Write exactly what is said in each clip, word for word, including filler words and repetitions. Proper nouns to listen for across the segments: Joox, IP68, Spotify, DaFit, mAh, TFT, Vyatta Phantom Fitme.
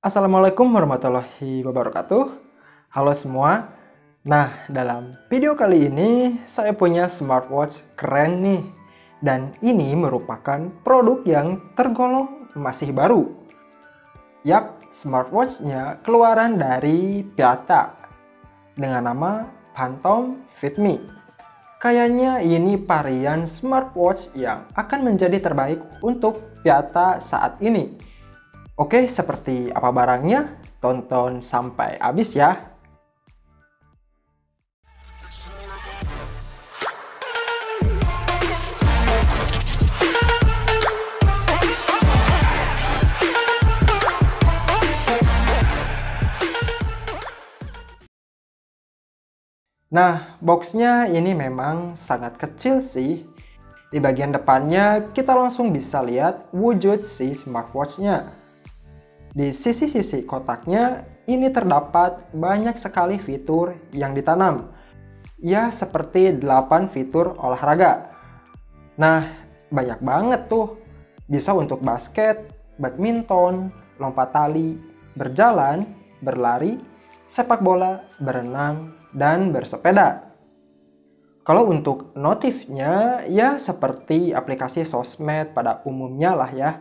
Assalamualaikum warahmatullahi wabarakatuh. Halo semua. Nah, dalam video kali ini saya punya smartwatch keren nih. Dan ini merupakan produk yang tergolong masih baru. Yap, smartwatch-nya keluaran dari Vyatta dengan nama Phantom Fitme. Kayaknya ini varian smartwatch yang akan menjadi terbaik untuk Vyatta saat ini. Oke, seperti apa barangnya? Tonton sampai habis ya. Nah, boxnya ini memang sangat kecil sih. Di bagian depannya kita langsung bisa lihat wujud si smartwatch-nya. Di sisi-sisi kotaknya, ini terdapat banyak sekali fitur yang ditanam. Ya, seperti delapan fitur olahraga. Nah, banyak banget tuh. Bisa untuk basket, badminton, lompat tali, berjalan, berlari, sepak bola, berenang, dan bersepeda. Kalau untuk notifnya, ya seperti aplikasi sosmed pada umumnya lah ya.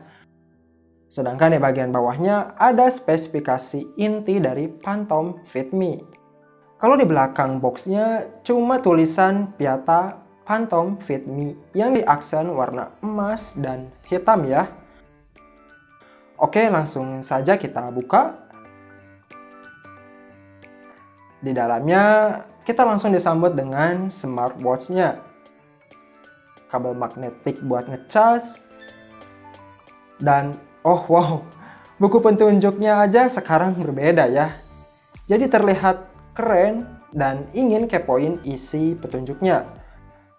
Sedangkan di bagian bawahnya ada spesifikasi inti dari Phantom Fitme. Kalau di belakang boxnya cuma tulisan Vyatta Phantom Fitme yang diaksen warna emas dan hitam ya. Oke, langsung saja kita buka. Di dalamnya kita langsung disambut dengan smartwatch-nya. Kabel magnetik buat ngecas. Dan oh wow, buku petunjuknya aja sekarang berbeda ya. Jadi terlihat keren dan ingin kepoin isi petunjuknya.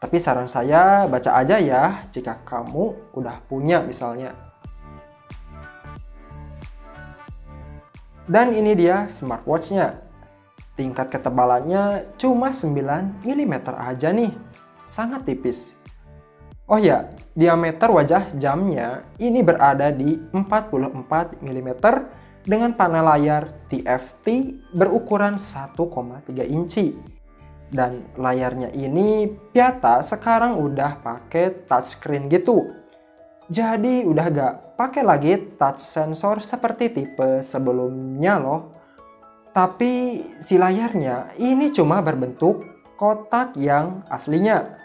Tapi saran saya baca aja ya jika kamu udah punya misalnya. Dan ini dia smartwatch-nya. Tingkat ketebalannya cuma sembilan milimeter aja nih. Sangat tipis. Oh ya, diameter wajah jamnya ini berada di empat puluh empat milimeter dengan panel layar T F T berukuran satu koma tiga inci. Dan layarnya ini Vyatta sekarang udah pakai touchscreen gitu. Jadi udah gak pakai lagi touch sensor seperti tipe sebelumnya loh. Tapi si layarnya ini cuma berbentuk kotak yang aslinya.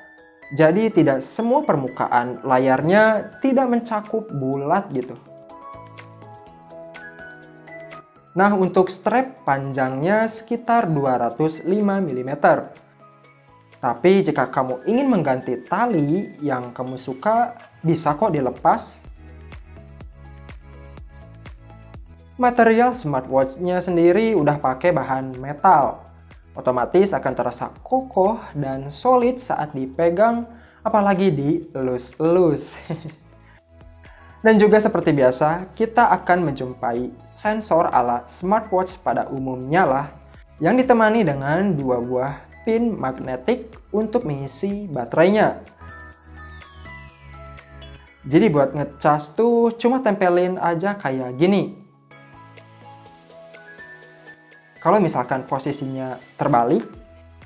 Jadi tidak semua permukaan layarnya tidak mencakup bulat gitu. Nah, untuk strap panjangnya sekitar dua ratus lima milimeter. Tapi jika kamu ingin mengganti tali yang kamu suka, bisa kok dilepas. Material smartwatch-nya sendiri udah pakai bahan metal. Otomatis akan terasa kokoh dan solid saat dipegang, apalagi dielus-elus. Dan juga seperti biasa, kita akan menjumpai sensor ala smartwatch pada umumnya lah, yang ditemani dengan dua buah pin magnetik untuk mengisi baterainya. Jadi buat ngecas tuh cuma tempelin aja kayak gini. Kalau misalkan posisinya terbalik,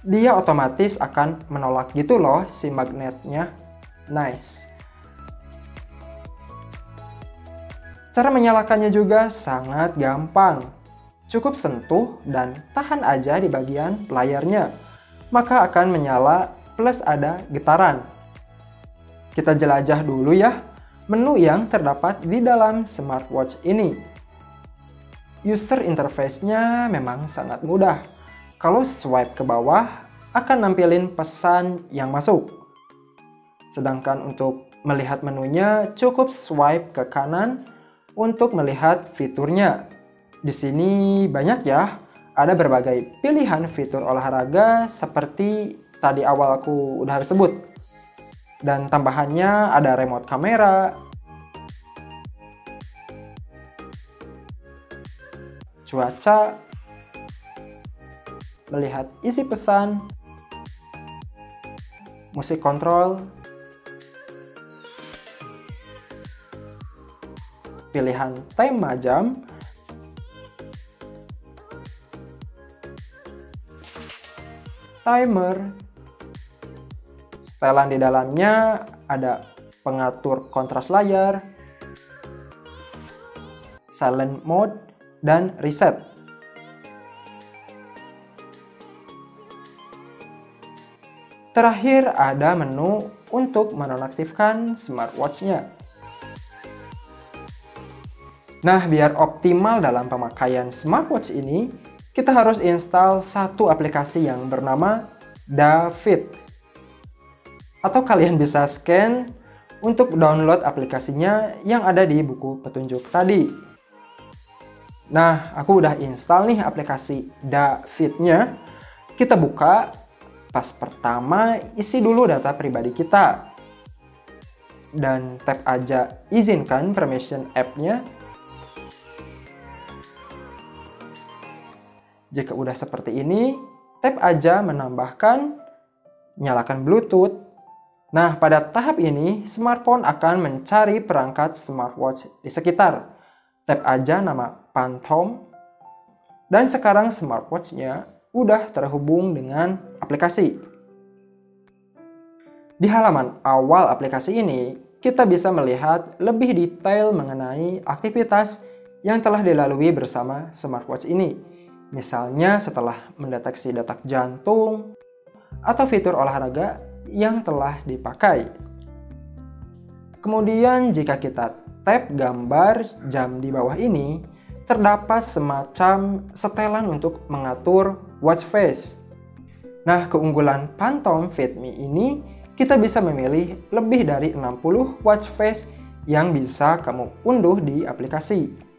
dia otomatis akan menolak gitu loh si magnetnya. Nice. Cara menyalakannya juga sangat gampang. Cukup sentuh dan tahan aja di bagian layarnya. Maka akan menyala plus ada getaran. Kita jelajah dulu ya menu yang terdapat di dalam smartwatch ini. User interface-nya memang sangat mudah. Kalau swipe ke bawah, akan nampilin pesan yang masuk. Sedangkan untuk melihat menunya, cukup swipe ke kanan untuk melihat fiturnya. Di sini banyak ya, ada berbagai pilihan fitur olahraga seperti tadi awal aku udah sebut. Dan tambahannya ada remote kamera, cuaca, melihat isi pesan, musik kontrol, pilihan tema jam, timer. Setelan di dalamnya ada pengatur kontras layar, silent mode, dan reset. Terakhir ada menu untuk menonaktifkan smartwatch-nya. Nah, biar optimal dalam pemakaian smartwatch ini, kita harus install satu aplikasi yang bernama DaFit. Atau kalian bisa scan untuk download aplikasinya yang ada di buku petunjuk tadi. Nah, aku udah install nih aplikasi DaFit-nya. Kita buka, pas pertama isi dulu data pribadi kita. Dan tap aja izinkan permission app-nya. Jika udah seperti ini, tap aja menambahkan, nyalakan Bluetooth. Nah, pada tahap ini, smartphone akan mencari perangkat smartwatch di sekitar. Tap aja nama Phantom. Dan sekarang smartwatch-nya udah terhubung dengan aplikasi. Di halaman awal aplikasi ini, kita bisa melihat lebih detail mengenai aktivitas yang telah dilalui bersama smartwatch ini. Misalnya setelah mendeteksi detak jantung, atau fitur olahraga yang telah dipakai. Kemudian jika kita tap gambar jam di bawah ini, terdapat semacam setelan untuk mengatur watch face. Nah, keunggulan Phantom Fitme ini, kita bisa memilih lebih dari enam puluh watch face yang bisa kamu unduh di aplikasi.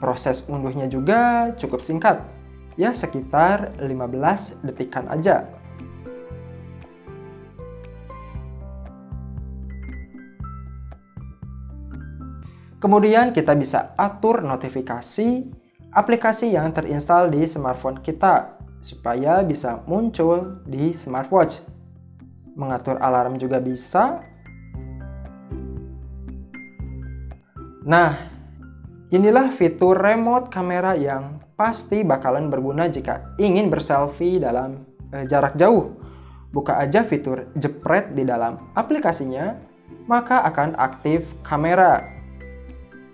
Proses unduhnya juga cukup singkat, ya sekitar lima belas detikan aja. Kemudian kita bisa atur notifikasi aplikasi yang terinstal di smartphone kita supaya bisa muncul di smartwatch. Mengatur alarm juga bisa. Nah, inilah fitur remote kamera yang pasti bakalan berguna jika ingin berselfie dalam eh, jarak jauh. Buka aja fitur jepret di dalam aplikasinya, maka akan aktif kamera.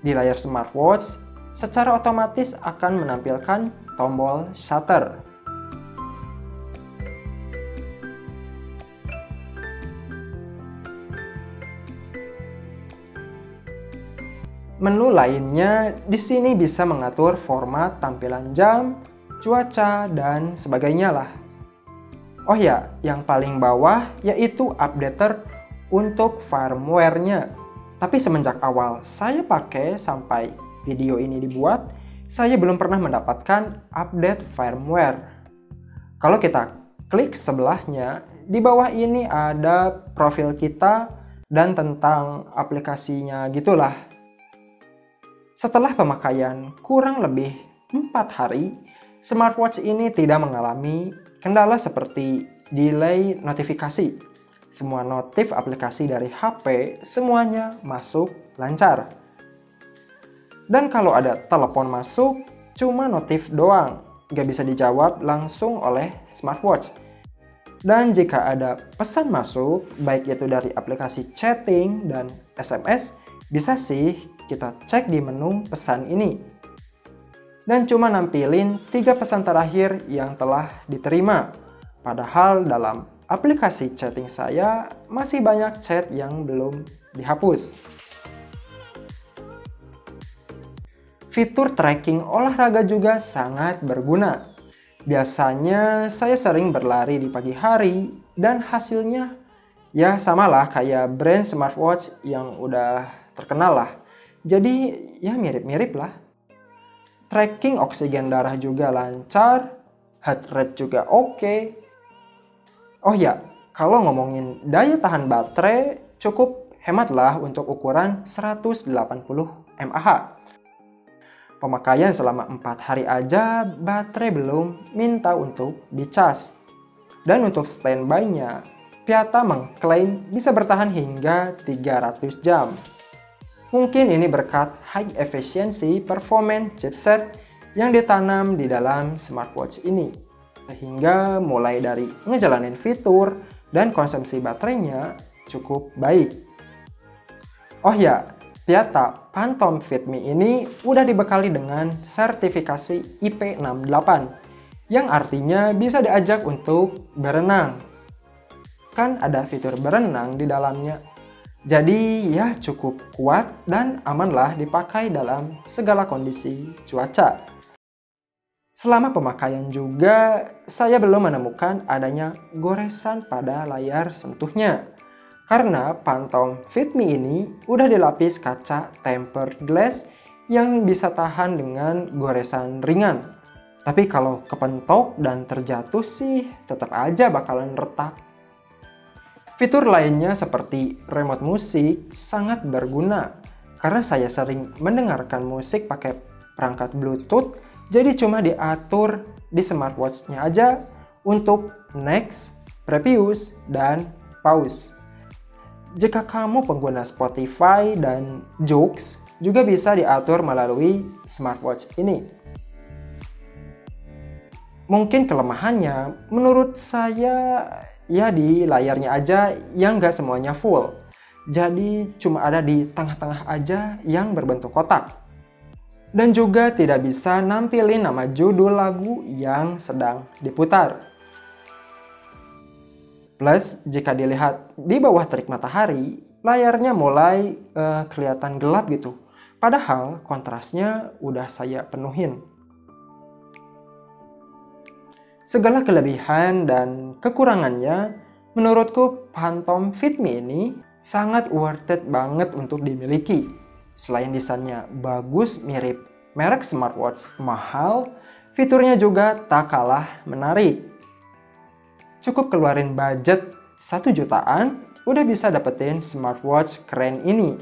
Di layar smartwatch, secara otomatis akan menampilkan tombol shutter. Menu lainnya di sini bisa mengatur format tampilan jam, cuaca, dan sebagainya lah. Oh ya, yang paling bawah yaitu updater untuk firmware-nya. Tapi semenjak awal saya pakai sampai video ini dibuat, saya belum pernah mendapatkan update firmware. Kalau kita klik sebelahnya, di bawah ini ada profil kita dan tentang aplikasinya gitulah. Setelah pemakaian kurang lebih empat hari, smartwatch ini tidak mengalami kendala seperti delay notifikasi. Semua notif aplikasi dari H P semuanya masuk lancar. Dan kalau ada telepon masuk, cuma notif doang, nggak bisa dijawab langsung oleh smartwatch. Dan jika ada pesan masuk, baik itu dari aplikasi chatting dan S M S, bisa sih kita cek di menu pesan ini. Dan cuma nampilin tiga pesan terakhir yang telah diterima. Padahal dalam aplikasi chatting saya masih banyak chat yang belum dihapus. Fitur tracking olahraga juga sangat berguna. Biasanya saya sering berlari di pagi hari dan hasilnya ya samalah kayak brand smartwatch yang udah terkenal lah. Jadi ya mirip-mirip lah. Tracking oksigen darah juga lancar, heart rate juga oke. Oh ya, kalau ngomongin daya tahan baterai, cukup hematlah untuk ukuran seratus delapan puluh mAh. Pemakaian selama empat hari aja, baterai belum minta untuk dicas. Dan untuk standby-nya, Vyatta mengklaim bisa bertahan hingga tiga ratus jam. Mungkin ini berkat high efficiency performance chipset yang ditanam di dalam smartwatch ini. sehingga mulai dari ngejalanin fitur dan konsumsi baterainya cukup baik. Oh ya, Vyatta Phantom Fitme ini udah dibekali dengan sertifikasi I P enam delapan, yang artinya bisa diajak untuk berenang. Kan ada fitur berenang di dalamnya. Jadi ya cukup kuat dan amanlah dipakai dalam segala kondisi cuaca. Selama pemakaian juga, saya belum menemukan adanya goresan pada layar sentuhnya. Karena Phantom Fitme ini udah dilapis kaca tempered glass yang bisa tahan dengan goresan ringan. Tapi kalau kepentok dan terjatuh sih tetap aja bakalan retak. Fitur lainnya seperti remote musik sangat berguna. Karena saya sering mendengarkan musik pakai perangkat Bluetooth, jadi cuma diatur di smartwatch-nya aja untuk next, previous, dan pause. Jika kamu pengguna Spotify dan Joox, juga bisa diatur melalui smartwatch ini. Mungkin kelemahannya, menurut saya, ya di layarnya aja yang nggak semuanya full. Jadi cuma ada di tengah-tengah aja yang berbentuk kotak. Dan juga tidak bisa nampilin nama judul lagu yang sedang diputar. Plus, jika dilihat di bawah terik matahari, layarnya mulai uh, kelihatan gelap gitu. Padahal kontrasnya udah saya penuhin. Segala kelebihan dan kekurangannya, menurutku Phantom Fitme ini sangat worth it banget untuk dimiliki. Selain desainnya bagus, mirip merek smartwatch mahal, fiturnya juga tak kalah menarik. Cukup keluarin budget satu jutaan, udah bisa dapetin smartwatch keren ini.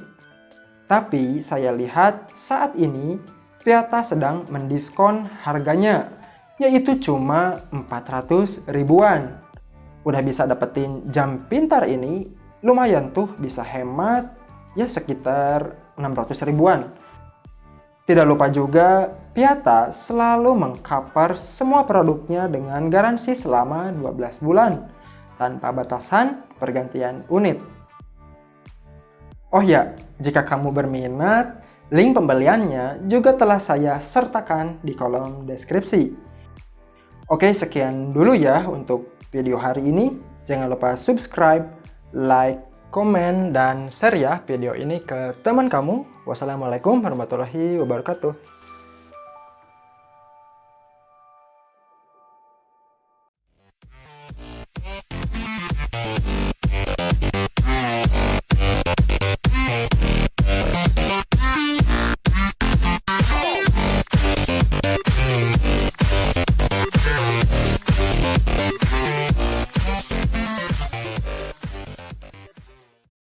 Tapi saya lihat saat ini Vyatta sedang mendiskon harganya, yaitu cuma empat ratus ribuan. Udah bisa dapetin jam pintar ini, lumayan tuh bisa hemat ya sekitar enam ratus ribuan. Tidak lupa juga, Vyatta selalu meng-cover semua produknya dengan garansi selama dua belas bulan, tanpa batasan pergantian unit. Oh ya, jika kamu berminat, link pembeliannya juga telah saya sertakan di kolom deskripsi. Oke, sekian dulu ya untuk video hari ini. Jangan lupa subscribe, like, komen, dan share ya video ini ke teman kamu. Wassalamualaikum warahmatullahi wabarakatuh.